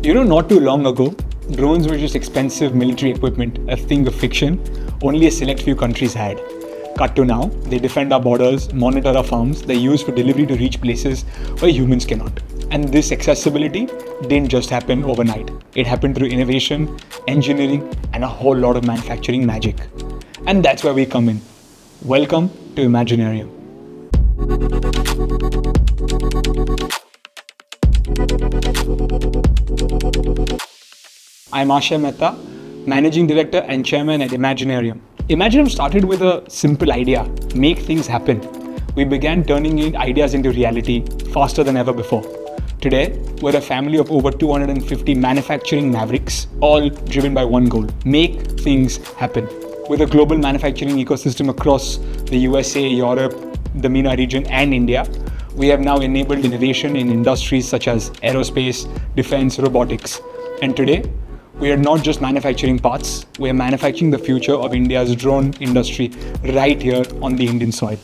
You know, not too long ago, drones were just expensive military equipment, a thing of fiction only a select few countries had. Cut to now, they defend our borders, monitor our farms, they're used for delivery to reach places where humans cannot. And this accessibility didn't just happen overnight. It happened through innovation, engineering, and a whole lot of manufacturing magic. And that's where we come in. Welcome to Imaginarium. I'm Aashay Mehta, Managing Director and Chairman at Imaginarium. Imaginarium started with a simple idea: make things happen. We began turning ideas into reality faster than ever before. Today, we're a family of over 250 manufacturing mavericks, all driven by one goal: make things happen. With a global manufacturing ecosystem across the USA, Europe, the MENA region and India, we have now enabled innovation in industries such as aerospace, defense, robotics. And today, we are not just manufacturing parts, we are manufacturing the future of India's drone industry right here on the Indian soil.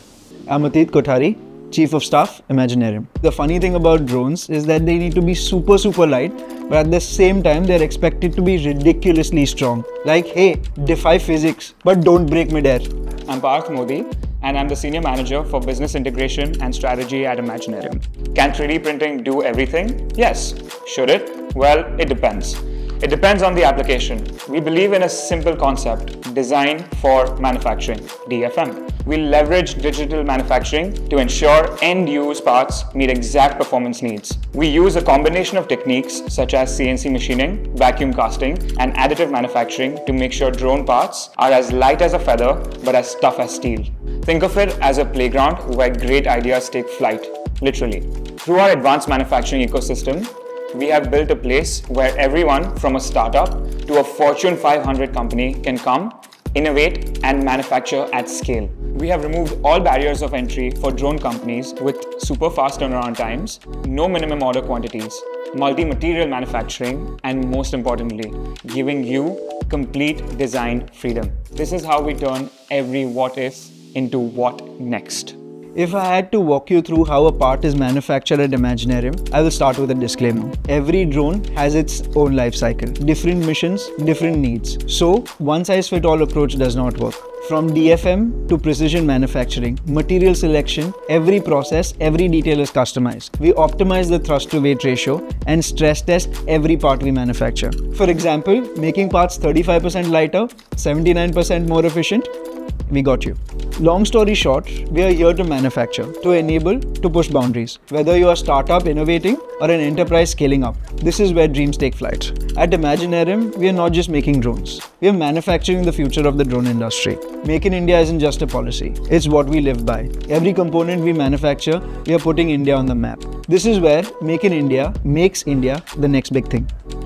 I'm Atit Kothari, Chief of Staff, Imaginarium. The funny thing about drones is that they need to be super light, but at the same time they're expected to be ridiculously strong. Like, hey, defy physics, but don't break midair. I'm Parth Modi, and I'm the Senior Manager for Business Integration and Strategy at Imaginarium. Can 3D printing do everything? Yes. Should it? Well, it depends. It depends on the application. We believe in a simple concept: design for manufacturing, DFM. We leverage digital manufacturing to ensure end-use parts meet exact performance needs. We use a combination of techniques such as CNC machining, vacuum casting, and additive manufacturing to make sure drone parts are as light as a feather but as tough as steel. Think of it as a playground where great ideas take flight, literally. Through our advanced manufacturing ecosystem, we have built a place where everyone from a startup to a Fortune 500 company can come, innovate, and manufacture at scale. We have removed all barriers of entry for drone companies with super fast turnaround times, no minimum order quantities, multi-material manufacturing, and most importantly, giving you complete design freedom. This is how we turn every what if into what next. If I had to walk you through how a part is manufactured at Imaginarium, I will start with a disclaimer. Every drone has its own life cycle, different missions, different needs. So, one size fits all approach does not work. From DFM to precision manufacturing, material selection, every process, every detail is customized. We optimize the thrust to weight ratio and stress test every part we manufacture. For example, making parts 35% lighter, 79% more efficient, we got you. Long story short, we are here to manufacture, to enable, to push boundaries. Whether you are a startup innovating or an enterprise scaling up, this is where dreams take flight. At Imaginarium, we are not just making drones. We are manufacturing the future of the drone industry. Make in India isn't just a policy. It's what we live by. Every component we manufacture, we are putting India on the map. This is where Make in India makes India the next big thing.